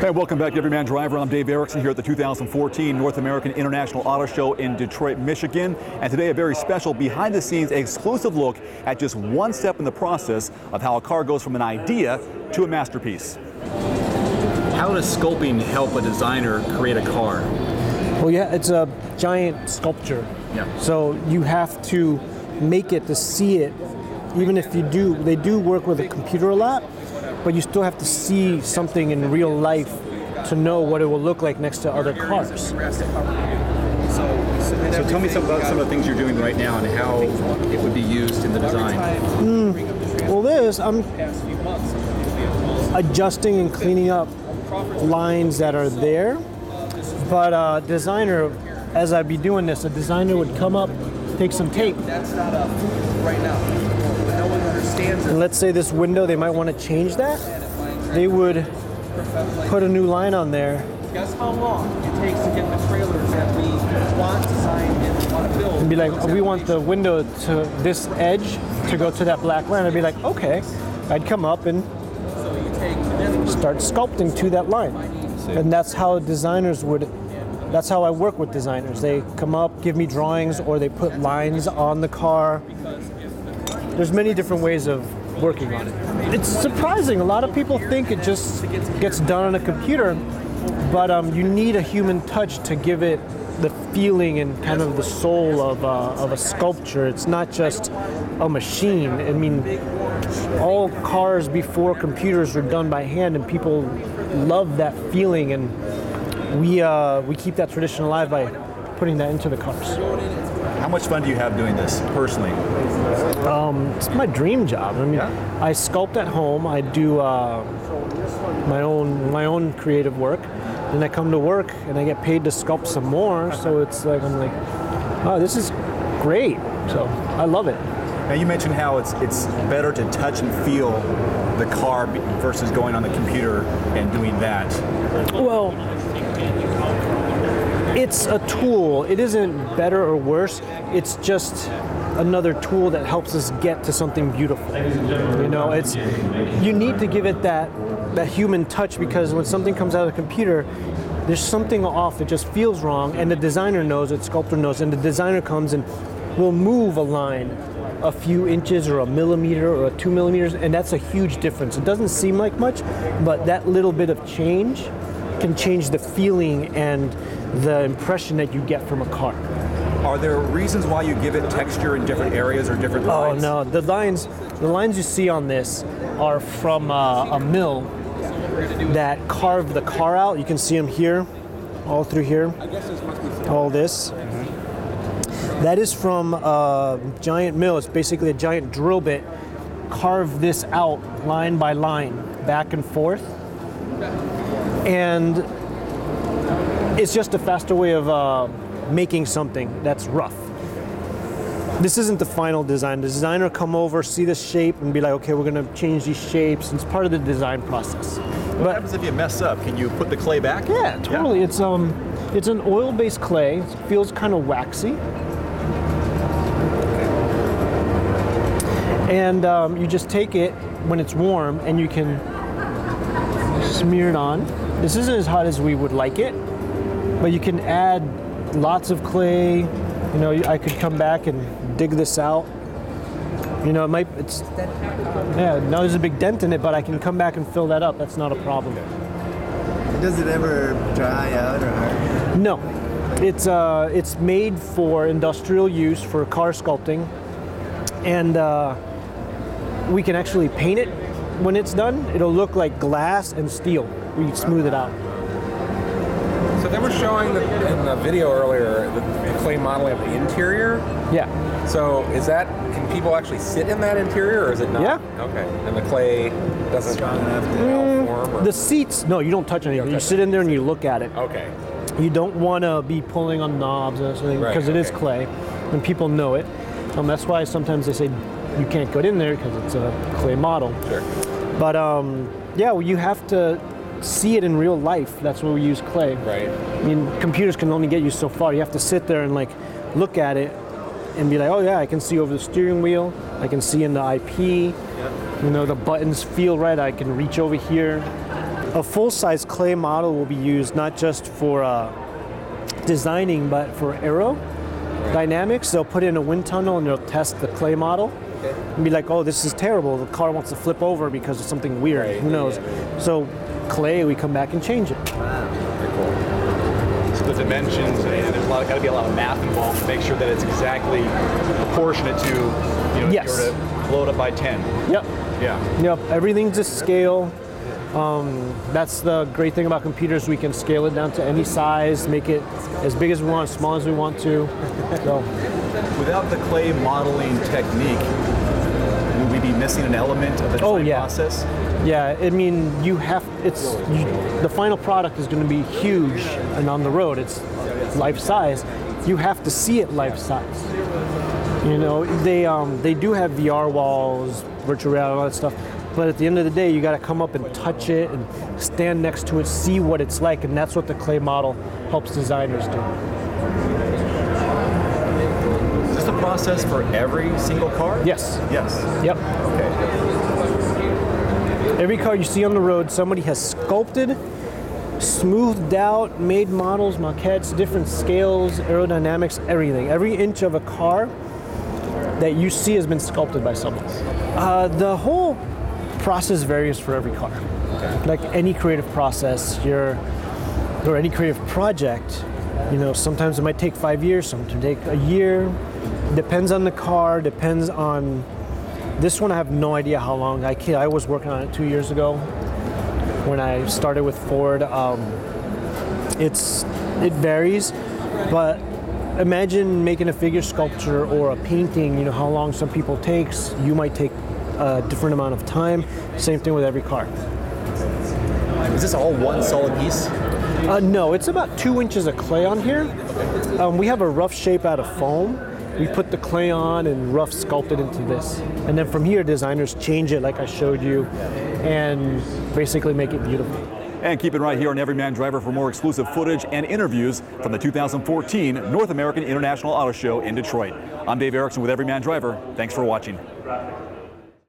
Hey, welcome back to Everyman Driver. I'm Dave Erickson here at the 2014 North American International Auto Show in Detroit, Michigan. And today, a very special behind-the-scenes exclusive look at just one step in the process of how a car goes from an idea to a masterpiece. How does sculpting help a designer create a car? Well, yeah, it's a giant sculpture. Yeah. So you have to make it to see it. Even if you do, they do work with a computer a lot, but you still have to see something in real life to know what it will look like next to other cars. So tell me about some of the things you're doing right now and how it would be used in the design. Well, I'm adjusting and cleaning up lines that are there, but a designer, as I'd be doing this, a designer would come up, take some tape. That's not up right now. And let's say this window, they might want to change that. They would put a new line on there. Guess how long it takes to get the trailers that we want designed and want to build. And be like, we want the window to this edge to go to that black line. I'd be like, okay. I'd come up and start sculpting to that line. And that's how designers would, that's how I work with designers. They come up, give me drawings, or they put lines on the car. There's many different ways of working on it. It's surprising. A lot of people think it just gets done on a computer, but you need a human touch to give it the feeling and kind of the soul of a sculpture. It's not just a machine. I mean, all cars before computers were done by hand, and people love that feeling, and we keep that tradition alive by putting that into the cars. How much fun do you have doing this, personally? It's my dream job. I mean, yeah. I sculpt at home. I do my own creative work. Then I come to work and I get paid to sculpt some more. So it's like, I'm like, oh, this is great. So I love it. Now you mentioned how it's better to touch and feel the car versus going on the computer and doing that. Well, it's a tool. It isn't better or worse. It's just another tool that helps us get to something beautiful. You know, it's, you need to give it that human touch, because when something comes out of the computer, there's something off. It just feels wrong, and the designer knows it, sculptor knows, and the designer comes and will move a line a few inches or a millimeter or 2 millimeters, and that's a huge difference. It doesn't seem like much, but that little bit of change can change the feeling and the impression that you get from a car. Are there reasons why you give it texture in different areas or different lines? Oh no, the lines you see on this are from a mill that carved the car out. You can see them here, all through here, all this. That is from a giant mill. It's basically a giant drill bit. Carved this out line by line, back and forth. And it's just a faster way of making something that's rough. This isn't the final design. The designer come over, see the shape, and be like, okay, we're gonna change these shapes. It's part of the design process. What happens if you mess up? Can you put the clay back? Yeah, totally. Yeah. It's an oil-based clay. It feels kind of waxy. And you just take it when it's warm, and you can smear it on. This isn't as hot as we would like it, but you can add lots of clay. You know, I could come back and dig this out. You know, now there's a big dent in it, but I can come back and fill that up. That's not a problem. Does it ever dry out or harden? No, it's made for industrial use, for car sculpting, and we can actually paint it when it's done. It'll look like glass and steel. We smooth it out. So they were showing in the video earlier the clay modeling of the interior. Yeah. So is that, can people actually sit in that interior, or is it not? Yeah. Okay. And the clay doesn't strong enough to form? Or? The seats, no, you don't touch anything. Okay. You sit in there and you look at it. Okay. You don't want to be pulling on knobs or something, because it is clay, and people know it. That's why sometimes they say you can't get in there because it's a clay model. Sure. But you have to see it in real life. That's where we use clay. Right. I mean, computers can only get you so far. You have to sit there and look at it and be like, oh yeah, I can see over the steering wheel. I can see in the IP. Yep. You know, the buttons feel right. I can reach over here. A full-size clay model will be used not just for designing, but for aerodynamics. They'll put in a wind tunnel and they'll test the clay model. Okay. And be like, oh, this is terrible. The car wants to flip over because of something weird. Right. Who knows? Yeah. So clay, we come back and change it. Wow. Very cool. So the dimensions, and there's got to be a lot of math involved to make sure that it's exactly proportionate to, you know, yes. If you were to load up by 10. Yep. Yeah. Yep. Everything's to scale. That's the great thing about computers. We can scale it down to any size, make it as big as we want, as small as we want to. So. Without the clay modeling technique, would we be missing an element of the design process? Yeah, I mean, you have, the final product is going to be huge and on the road. It's life size. You have to see it life size. You know, they do have VR walls, virtual reality, all that stuff. But at the end of the day, you got to come up and touch it and stand next to it, see what it's like, and that's what the clay model helps designers do. Is this the process for every single car? Yes. Yes. Yep. Okay. Every car you see on the road, somebody has sculpted, smoothed out, made models, maquettes, different scales, aerodynamics, everything. Every inch of a car that you see has been sculpted by someone. The whole process varies for every car. Okay. Like any creative process, or any creative project, you know, sometimes it might take 5 years, sometimes it might take a year. Depends on the car, depends on, this one I have no idea how long. I was working on it 2 years ago when I started with Ford. It varies, but imagine making a figure sculpture or a painting, you know, how long some people takes, you might take a different amount of time. Same thing with every car. Is this all one solid piece? No, it's about 2 inches of clay on here. We have a rough shape out of foam. We put the clay on and rough sculpt it into this. And then from here, designers change it like I showed you and basically make it beautiful. And keep it right here on Everyman Driver for more exclusive footage and interviews from the 2014 North American International Auto Show in Detroit. I'm Dave Erickson with Everyman Driver. Thanks for watching.